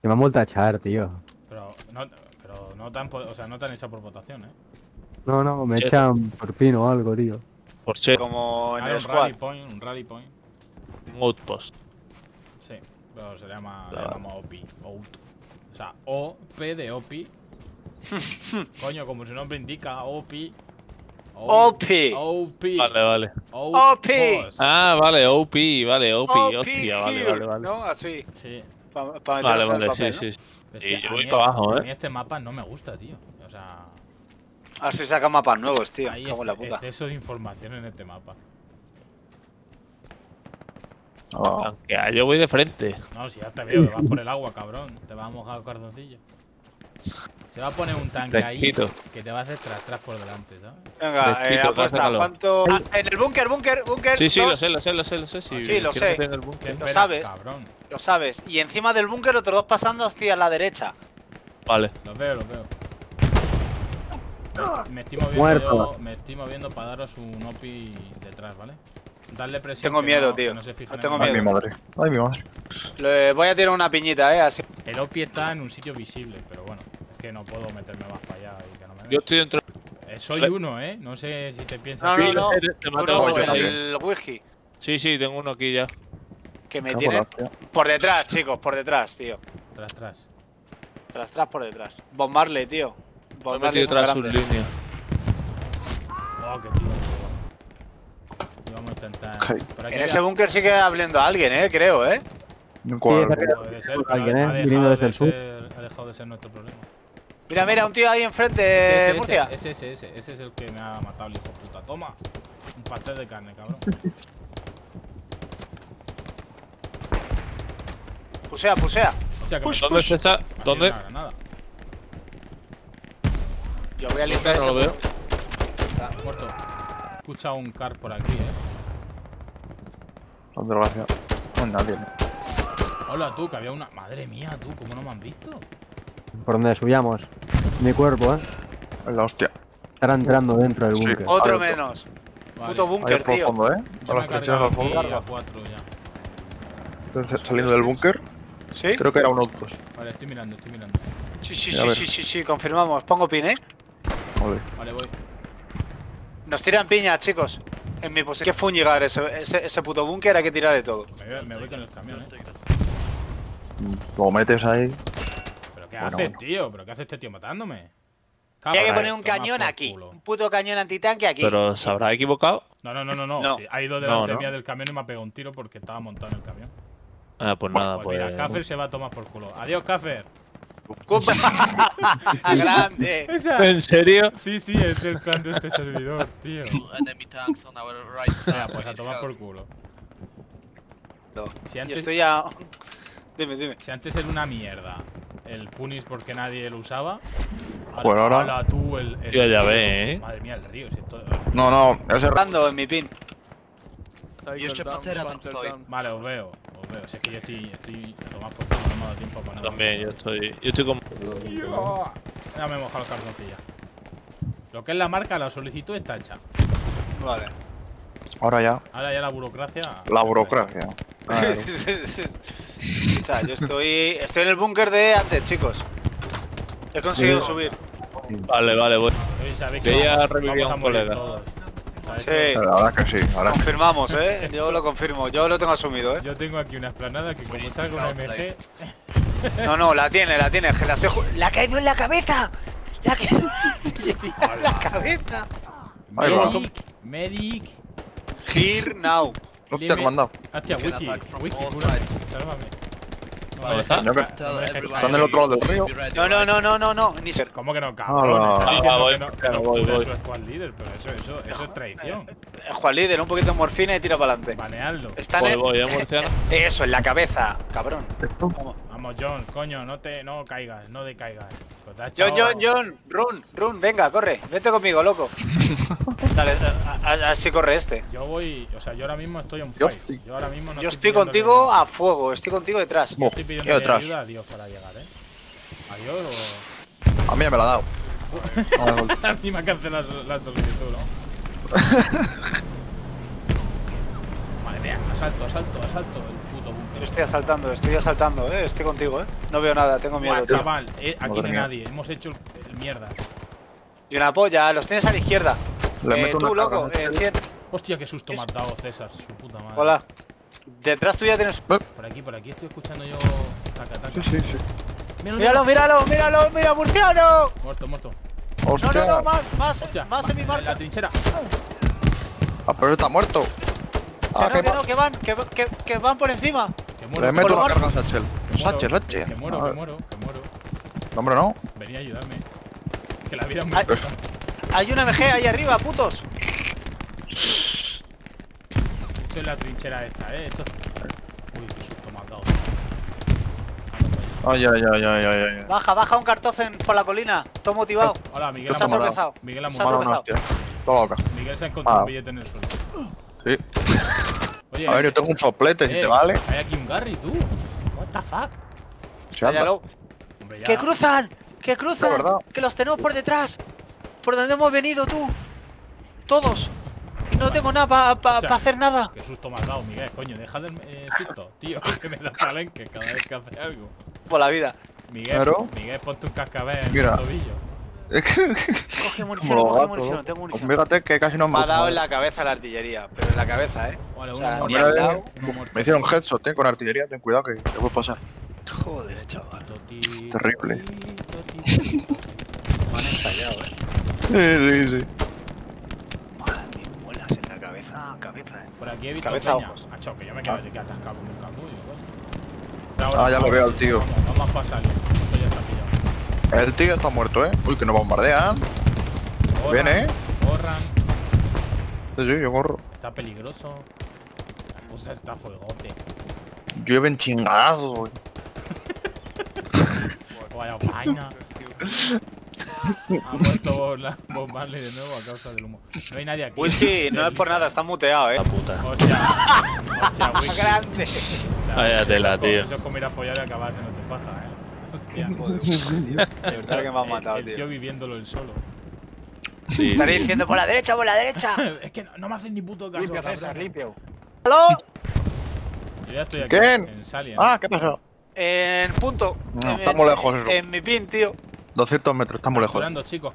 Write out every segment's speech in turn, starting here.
Te va a multachar, tío. Pero no tan, o sea, no te han echado por votación, ¿eh? No, no, me echan por pin o algo, tío. Por che, como en el squad. Un rally point. Un outpost. Sí, pero se llama, claro. Se llama OP. Out. O sea, O-P de OP. Coño, como su nombre indica, OP. OP. OP. Vale, vale. OP. Ah, vale, OP, vale, OP. Hostia, vale. No, así. Sí. Vale, sí, sí. Es que y yo voy para abajo, ¿eh? A mí este mapa no me gusta, tío. O sea... Así sacan mapas nuevos, tío. Ahí cago en la puta. Exceso de información en este mapa. Oh. Aunque yo voy de frente. No, si ya te veo, te vas por el agua, cabrón. Te vas a mojar el cardoncillo. Se va a poner un tanque Resquito. Ahí que te va a hacer tras por delante, ¿sabes? Venga, apuesta, ¿cuánto? Ah, en el búnker. Sí, dos. Lo sé. Sí, lo sé. Lo sabes, cabrón. Lo sabes. Y encima del búnker otros dos pasando hacia la derecha. Vale. Los veo. Me estoy moviendo para daros un OPI detrás, ¿vale? Darle presión. Tengo miedo, tío. Tengo miedo. Ay, mi madre. Le voy a tirar una piñita, así. El OPI está en un sitio visible, pero bueno. Que no puedo meterme más para allá y que no me vea. Yo estoy dentro. Soy uno, ¿eh? No sé si te piensas. No, el whisky. Sí, tengo uno aquí ya. Que me tienen. Por detrás, chicos, por detrás, tío. Tras, por detrás. Bombarle, tío. Bombarle tras su línea. Oh, qué tío. Vamos a intentar. En ese búnker sí que hablando a alguien, creo, ¿eh? Ha dejado de ser nuestro problema. Mira, un tío ahí enfrente, Murcia. Ese es el que me ha matado el hijo puta. Toma, un pastel de carne, cabrón. Pusea. Hostia, ¿Dónde está? ¿Dónde? Nada. Yo voy a limpiar eso. No lo veo. Está muerto. Escucha un car por aquí, Otra gracia. Nadie. Hola, tú, que había una... Madre mía, tú, ¿cómo no me han visto? Por donde subíamos. Mi cuerpo, La hostia. Estarán entrando dentro del búnker. Otro menos. Vale. Puto búnker, tío. Fondo, A las trecheras al fondo. Entonces, saliendo del búnker. ¿Sí? Creo que era un outpost. Vale, estoy mirando. Sí, confirmamos. Pongo pin, Vale. Vale, voy. Nos tiran piñas, chicos. En mi posición. Qué fun llegar ese puto búnker, hay que tirar de todo. Me voy con el camión, Lo metes ahí. ¿Pero qué haces, tío? ¿Pero qué hace este tío matándome? Había que poner un cañón aquí. Un puto cañón antitanque aquí. ¿Pero se habrá equivocado? No. Sí, ha ido delante mía del camión y me ha pegado un tiro porque estaba montado en el camión. Ah, pues nada, pues. Mira, Kaffer se va a tomar por culo. Adiós, Kaffer. ¡Grande! ¿En serio? Sí, es del clan de este servidor, tío. Pues a tomar por culo. Si antes... Yo estoy ya... Dime. Si antes era una mierda el Punis porque nadie lo usaba. Bueno, ahora. Tú, el yo ya ve, Madre mía, el río. Si esto... No. Cerrando en mi pin. Vale, os veo. Si es que yo estoy tomando por culo, no me ha dado tiempo para nada. También, yo estoy como. Ya me he mojado el cartoncilla. Lo que es la marca, la solicitud está hecha. Vale. Ahora ya la burocracia. La burocracia. Claro. O sea, yo estoy en el búnker de antes, chicos. He conseguido subir. Vale, voy. Que ya reviví a un colega. Sí. Ahora que sí. Confirmamos, Yo lo confirmo. Yo lo tengo asumido, Yo tengo aquí una esplanada que como está con MG. No, la tiene. ¡La ha caído en la cabeza! ¡La ha caído en la cabeza! Medic. Here now. No te han mandado. Hostia, Wiki, sálvame. ¿Dónde está? Están del otro lado del río. No. Nisser. ¿Cómo que no, cabrón? No voy. Eso es Juan Líder, pero eso es traición. Juan Líder, un poquito de morfina y tira para adelante. Banealdo. Está en eso, en la cabeza, cabrón. Vamos, John, coño, no caigas, no decaigas. John, run, venga, corre. Vete conmigo, loco. Dale, así corre este. Yo voy, yo ahora mismo estoy en fuego. Yo ahora mismo no. Yo estoy contigo a fuego, estoy contigo detrás. Yo estoy pidiendo ayuda a Dios para llegar, Adiós o. A mí ya me la ha dado. A mí me ha cancelado la solicitud, Madre mía, asalto, el puto autobús. Estoy asaltando, estoy contigo, No veo nada, tengo miedo, tío. Chaval, aquí no hay nadie, hemos hecho el mierda. Y una polla, los tienes a la izquierda. Tú, loco, hostia, qué susto me has dado, César, su puta madre. Hola. Detrás tuya tienes... Por aquí, estoy escuchando yo... Taca. Sí. Míralo, mira, Murciano. Muerto. Hostia. No, más en mi marca. La trinchera. Ah, pero está muerto. Que van por encima. Que muero. Le meto la carga a Satchel. Que muero. No, hombre, no. Venía a ayudarme. Que la vida es muy corta. Hay una MG ahí arriba, putos. Esto es la trinchera esta, Esto... Uy, qué susto me has dado. Ay. Baja un Kartoffen por la colina. Todo motivado. Hola, Miguel. Se ha tropezado. Miguel se ha encontrado un billete en el suelo. Sí. Oye, a ver, yo tengo un soplete, si te vale. Hay aquí un Garry, tú. What the fuck. Hombre, ya. ¡Que cruzan! ¡Que los tenemos por detrás! ¿Por dónde hemos venido, tú? Todos. Y no tengo nada para hacer nada. Qué susto me has dado, Miguel. Coño, deja de susto, tío. Que me da palenque cada vez que hace algo. Por la vida. Miguel, ponte un cascabel en el tobillo. Coge munición, tengo munición. Fíjate que casi no me ha dado en la cabeza la artillería, pero en la cabeza, Vale, me hicieron headshot, con artillería, ten cuidado que te puede pasar. Joder, chaval. Terrible. Me han estallado, Sí. Madre mía, muelas en la cabeza, Por aquí he visto peña. Acho, que yo me quedo aquí atascado con un capullo, ya lo veo al tío. Vamos a pasarle. El tío está muerto, Uy, que nos bombardean. Viene, corran. Sí, yo corro. Está peligroso. La cosa está fuegote. Llueven chingazos, güey. Vaya vaina. Ha muerto Bob Marley de nuevo a causa del humo. No hay nadie aquí. Whisky, no es por nada, está muteado, La puta. Hostia, Whisky. Grande. Vaya tela, tío. Eso es comer a follar y acabar haciendo tu paja, Hostia, joder, tío. De verdad que me has matado, tío. El tío viviéndolo él solo. Sí. Estaré diciendo por la derecha. Es que no me hacen ni puto caso. Limpio, César, limpio. ¡Aló! Yo ya estoy aquí. ¿Quién? En Salient. Ah, ¿qué pasó? En punto. No, estamos lejos, eso. En mi pin, tío. 200 metros, estamos lejos. Capturando, chicos,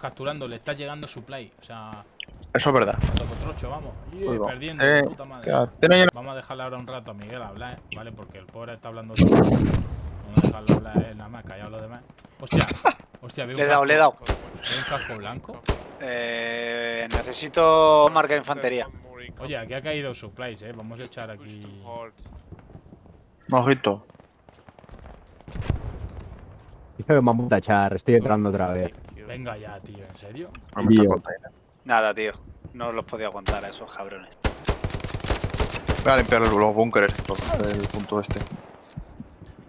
le está llegando su play. O sea. Eso es verdad. Trocho, vamos. Bueno. Perdiendo, puta madre. Vamos a dejarle ahora un rato a Miguel a hablar, ¿vale? Porque el pobre está hablando todo. Vamos a dejarlo en la marca, ya hablo de más. Hostia, veo. Le he dado. ¿Hay un casco blanco? Necesito marcar infantería. Oye, aquí ha caído supplies, Vamos a echar aquí. Mojito. Dice que me han tachar, estoy entrando otra vez. Venga ya, tío, ¿en serio? Nada, tío. No los podía aguantar a esos cabrones. Voy a limpiar los búnkeres del punto este.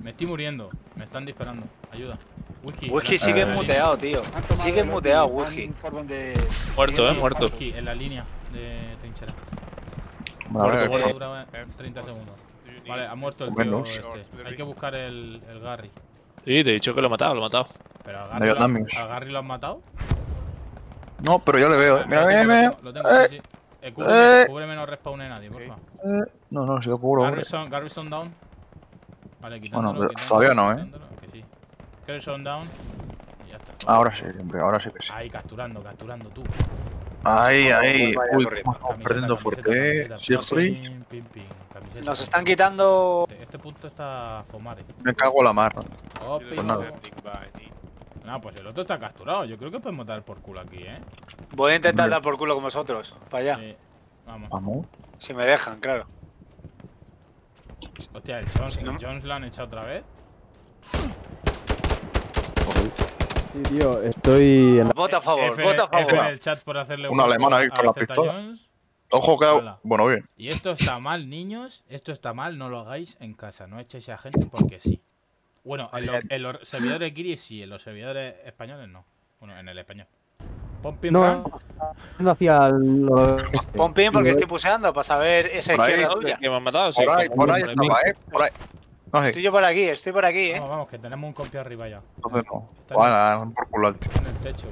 Me estoy muriendo, me están disparando. Ayuda. Whisky sigue muteado, tío. Sigue muteado, Whisky. Muerto. Whisky en la línea de trinchera. Vale, duraba 30 segundos. Vale, ha muerto el tío este. Hay que buscar el Garry. Sí, te he dicho que lo he matado. Pero al Garry lo han matado. No, pero yo le veo, Mira. Lo tengo, sí. Cúbreme, no respawne nadie, por favor. No, si lo cubro. Garry son down. Vale, quitándolo, todavía no, Que sí. Creo que son down. Y ya está. Ahora sí, hombre, ahora sí que sí. Ahí, capturando tú. Ahí. Uy, estamos perdiendo fuerte. Nos están quitando. Este punto está Fomare. Me cago en la mar. Pues nada. No, pues el otro está capturado. Yo creo que podemos dar por culo aquí, Voy a intentar dar por culo con vosotros. Para allá. Vamos. Si me dejan, claro. Hostia, el Jones lo han echado otra vez. Sí, tío, estoy en la... Vota a favor. En el chat por hacerle un alemán ahí con la pistola. Ojo, que... Bueno, bien. Y esto está mal, niños. Esto está mal, no lo hagáis en casa. No echéis a gente porque sí. Bueno, en los servidores guiris sí, en los servidores españoles no. Bueno, en el español. Pompin hacia Pompin porque estoy puseando para saber esa izquierda tuya. Que me han matado, sí. Por ahí. No, sí. Estoy por aquí, Vamos, que tenemos un compi arriba ya. Entonces no. Bueno, por culo alto. En el techo.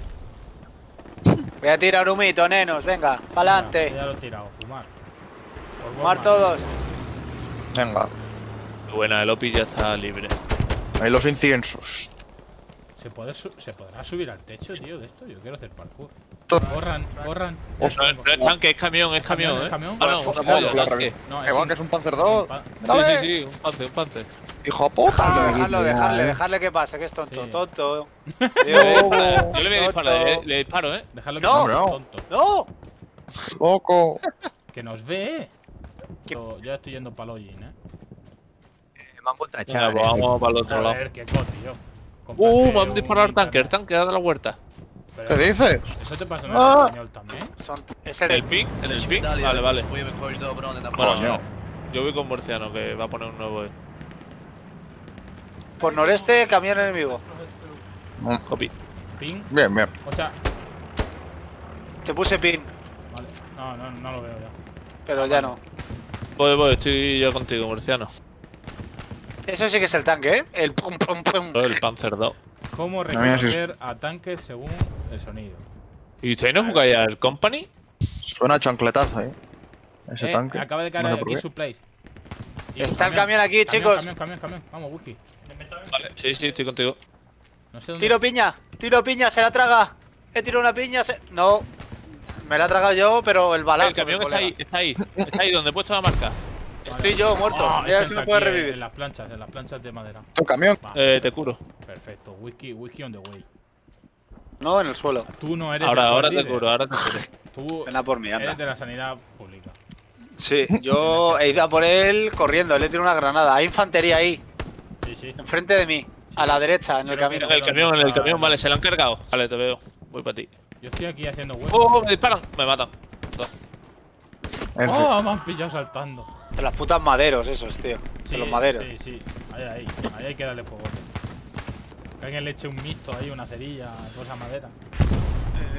Voy a tirar humito, nenos, venga, pa'lante. Ya lo he tirado, fumar. Fumar todos. Venga. Buena, el Opi ya está libre. Hay los inciensos. ¿Se podrá subir al techo, tío, de esto? Yo quiero hacer parkour. Corran. No es tanque, es camión, ¿eh? ¿Camión? Ah, no, que es un Panzer II. Sí, un Panzer. Hijo puta. Dejarle que pase, que es tonto, tonto. Yo le voy a disparar, le disparo, ¿eh? Dejadlo que pase, tonto. ¡No! ¡Loco! Que nos ve, Yo ya estoy yendo para el Ojin, ¿eh? Me han vuelto a echar. Vamos para el otro lado. A ver, qué cotillo. Me han disparado al tanque, dado la vuelta. ¿Qué dices? ¿Eso te pasa en español también? ¿Es el del ping? ¿El del ping? Vale. Bueno, yo voy con Murciano, que va a poner un nuevo. Por noreste, camión enemigo. Copy. ¿Ping? Bien. O sea… Te puse ping. Vale. No lo veo ya. Pero ya no. Voy, estoy yo contigo, Murciano. Eso sí que es el tanque, ¿eh? El pum pum pum. El Panzer II. ¿Cómo reconocer a tanques según el sonido? ¿Y usted no jugáis al Company? Suena chancletazo, ¿eh? Ese tanque. Acaba de caer aquí su place. Está el camión aquí, chicos. Camión. Vamos, Wiki. Vale, sí, estoy contigo. No sé dónde. Tiro piña, se la traga. He tirado una piña, No. Me la he tragado yo, pero el balazo. El camión está ahí donde he puesto la marca. Estoy yo muerto, mira si me puede revivir. En las planchas de madera. ¿Tu camión? Te curo. Perfecto, whisky on the way. No, en el suelo. Tú no eres. Ahora te curo. Tú. Venla por mí, anda. Eres de la sanidad pública. Sí, yo he ido a por él corriendo, le he tirado una granada. Hay infantería ahí. Sí. Enfrente de mí, a la derecha, en el camino. En el camión, vale, se lo han cargado. Vale, te veo, voy para ti. Yo estoy aquí haciendo huevos. ¡Oh, me disparan! Me matan. ¡Oh, me han pillado saltando! De las putas maderos esos, tío. Sí, de los maderos. Sí. Ahí hay que darle fuego. Que alguien le eche un mixto ahí, una cerilla, toda esa madera.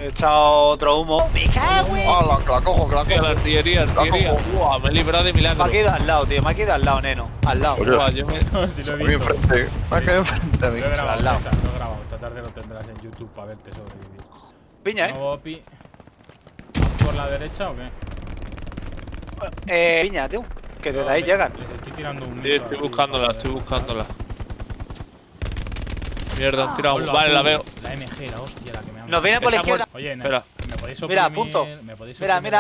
He echado otro humo. ¡Me cago! ¡Ah, la cojo, la artillería! ¡Uah, me he librado de milagro! Me ha quedado al lado, tío. Me ha quedado al lado, neno. Al lado. Uah, yo me… si lo he visto. Enfrente. Me ha quedado enfrente a mí. Lo he grabado. Esta tarde lo tendrás en YouTube para verte sobrevivir. Piña, ¿eh? ¿Por la derecha o qué? Piña, tío. Que desde ahí llegan. Estoy tirando un mito. Estoy buscándola. Mierda, han tirado. Vale, la veo. La MG, la hostia, la que me han… Nos viene por la izquierda. Oye, espera. ¿Me podéis oprimir? Mira, punto. Mira.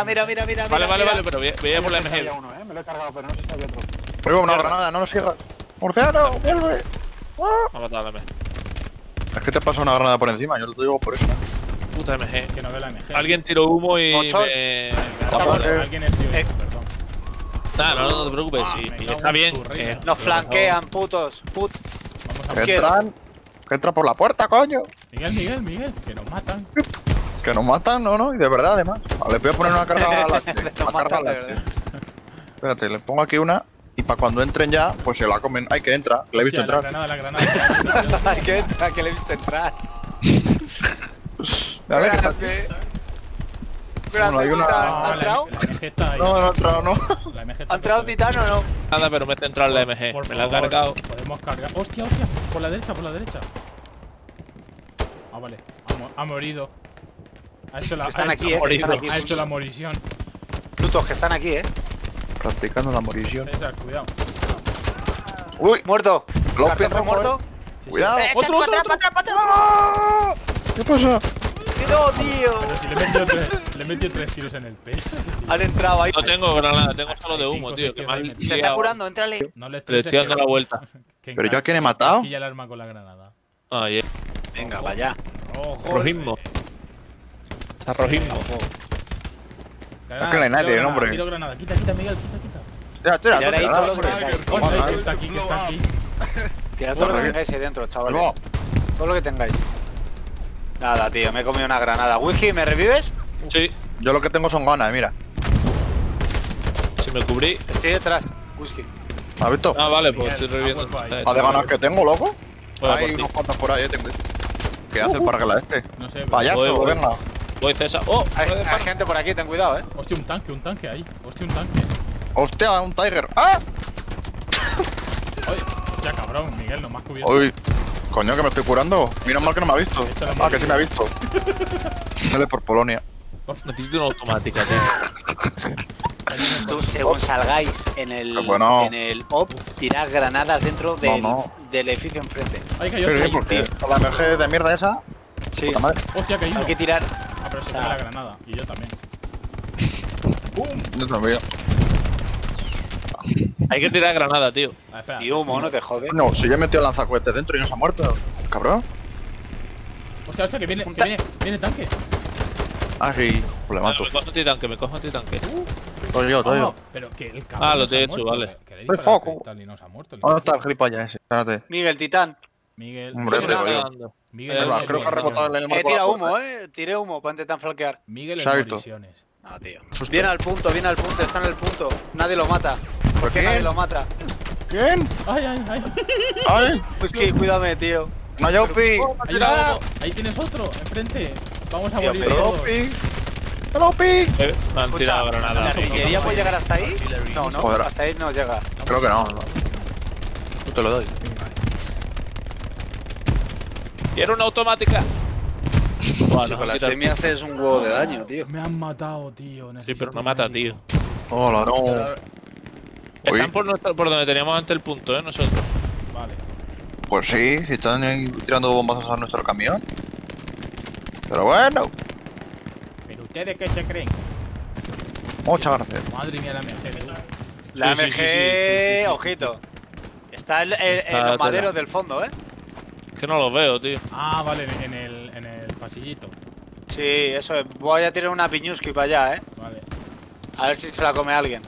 Vale, pero voy a por la MG. Me lo he cargado, pero no sé si hay otro. Prueba una granada, no lo sigas. ¡Murciano, vuelve! Ha matado la MG. Es que te pasa una granada por encima, yo te digo por eso. Puta MG. Que no ve la MG. Alguien tiró humo y… Alguien es tío, perdón. No te preocupes, está bien. Nos flanquean, putos. Que entra por la puerta, coño. Miguel, que nos matan. Y de verdad, además. Les voy a poner una carga a la… Espérate, les pongo aquí una. Y para cuando entren ya, pues se la comen. Hay que entrar, que le he visto entrar. La granada. Hay que entrar, que le he visto entrar. ¿La MG está ahí? No. ¿Ha entrado Titano o no? Nada, pero me está entrando la MG. Me la ha cargado. Podemos cargar. ¡Hostia! Por la derecha. Ah, vale. Ha morido. Ha hecho la morición. Plutos, que están aquí, ¿eh? Practicando la morición. César, cuidado. ¡Uy! ¡Muerto! ¿Cartazo muerto? ¡Cuidado! ¡Otro, para atrás! ¿Qué pasa? No, tío. Pero si le he metido tres tiros en el pecho. Han entrado ahí. No tengo granada, tengo solo de humo, tío. Se está curando, entrale. No le estoy dando la vuelta. ¿Pero yo a quién he matado? Quilla el arma con la granada. Venga, para allá. Rojismo. Está rojismo. Es que no hay nadie, hombre. Tiro granada. Quita, Miguel, quita. Ya, está aquí. Tira todo lo que tengáis ahí dentro, chavales. Todo lo que tengáis. Nada, tío, me he comido una granada. Whisky, ¿me revives? Sí. Yo lo que tengo son ganas, mira. Si me cubrí… Estoy detrás, Whisky. ¿Has visto? Vale, pues estoy reviviendo. ¿Has de ganas que tengo, loco? Hay unos cuantos por ahí, tengo. ¿Qué hace el parguela este? No sé. Payaso, venga. Voy, César. ¡Oh! Hay gente por aquí, ten cuidado, eh. Hostia, un tanque ahí. Hostia, un Tiger. ¡Ah! Oye, ya cabrón, Miguel, no me has cubierto. Uy. Coño, que me estoy curando. Mira mal que no me ha visto. Que sí me ha visto. Dale por Polonia. Necesito una automática, tío. Tú, según salgáis en el OP, tirad granadas dentro del edificio enfrente. Ahí cayó, tío. ¿Con la MG de mierda esa? Sí. Hostia, caído. Hay que tirar. Ah, pero se cae la granada. Y yo también. ¡Bum! No te lo veo. Hay que tirar granada, tío. Y humo, no te jode. No, si yo he metido el lanzacohetes dentro y no se ha muerto, cabrón. Hostia, hostia, que viene tanque. Ah, sí, pues le mato. Me cojo a ti tanque. Todo yo, todo yo. Pero que el cabrón. Ah, lo te he hecho, vale. ¡El foco! ¿Dónde está el gilipollas ese? Espérate. Miguel, titán. Miguel, Miguel, creo que ha rebotado el he tirado humo, Tiré humo para intentar flanquear. Miguel, en ah, tío. Viene al punto, está en el punto. Nadie lo mata. ¿Por qué? Nadie lo mata. ¿Quién? Ay. Pues que cuídame, tío. No, Yopi. Ahí tienes otro, enfrente. Vamos a morir. Yopi. No han tirado granada. ¿La artillería puede llegar hasta ahí? No, no. Hasta ahí no llega. Creo que no. Tú te lo doy. Quiero una automática. Bueno, sí, con la semi haces un huevo de daño, tío. Me han matado, tío. Sí, pero no mata, tío. Hola, no. Están por donde teníamos antes el punto, nosotros. Vale. Pues sí, si están ahí tirando bombazos a nuestro camión. Pero bueno. ¿Pero ustedes qué se creen? Muchas gracias. Madre mía, la MG. La MG, ojito. Está en los maderos del fondo, Que no los veo, tío. Ah, vale, en el pasillito. Sí, eso es. Voy a tirar una piñuski para allá, Vale. A ver si se la come alguien.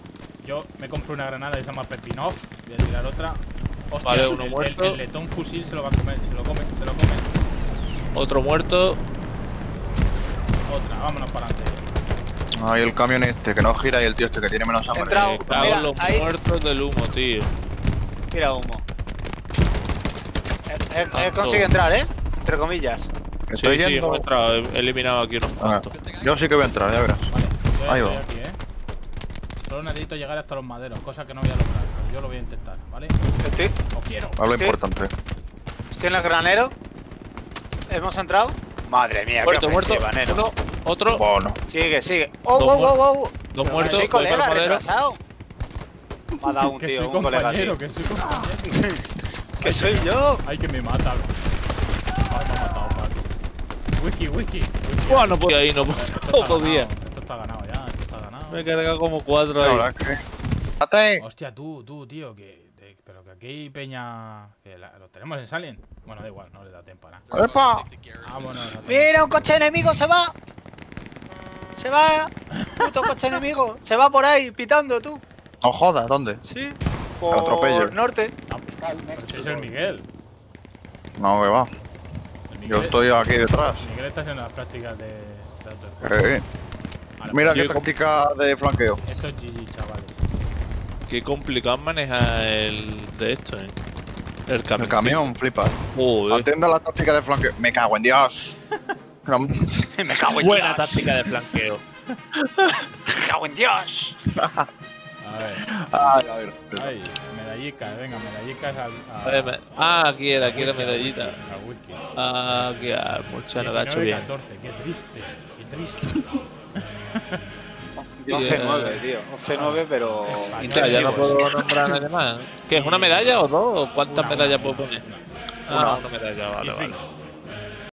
Yo me compro una granada y se llama Pepinov. Voy a tirar otra. Hostia, vale, uno muerto. El letón fusil se lo va a comer, se lo come. Otro muerto. Otra, vámonos para adelante. Ay, el camión este que no gira y el tío este que tiene menos hambre. Mira, los muertos del humo, tío. Tira humo. Consigue entrar, entre comillas. Estoy yendo. Sí, he eliminado aquí unos cuantos. Yo sí que voy a entrar, ya verás. Vale, ahí va. Aquí, Solo necesito llegar hasta los maderos, cosa que no voy a lograr. Yo lo voy a intentar, ¿vale? ¿Estoy? O quiero. Hablo importante. Estoy en el granero. Hemos entrado. Madre mía, muerto, ofensiva, muerto. Uno, otro. Bueno. Sigue. Oh. Dos muertos. Soy colega, retrasado. Me ha dado un tío, un colega, tío. Que soy compañero. ¡Que soy yo! ¡Ay, que me mata! ¡Ay, me ha matado, Paco! ¡Wiki! ¡Buah, no podía! No podía. Esto está ganado. Me he cargado como 4 ahí. ¡Mate! Hostia, tú, tío, pero que aquí hay peña... ¿Los tenemos en Salient? Bueno, da igual, no le da tiempo a nada. ¡Epa! Vámonos. ¡Mira, un coche enemigo se va! ¡Se va! ¡Puto coche enemigo! ¡Se va por ahí, pitando, tú! ¡No jodas! ¿Dónde? Sí. Por norte. Este es el Miguel. No, que va. Yo estoy aquí detrás. Miguel está haciendo las prácticas de autoescuela. Mira qué táctica de flanqueo. Esto es GG, chavales. Qué complicado manejar de esto. El camión. El camión, flipa. Atienda la táctica de flanqueo. Me cago en Dios. Buena táctica de flanqueo. Me cago en Dios. A ver. Ay, medallicas al... Ah, aquí era medallita. Ah, aquí al Murciano lo ha hecho bien. 14, qué triste. 11-9, tío. 11-9, pero... Ya no puedo nombrar nada más. ¿Qué es, una medalla o dos? ¿Cuántas medallas puedo poner? Una medalla, vale.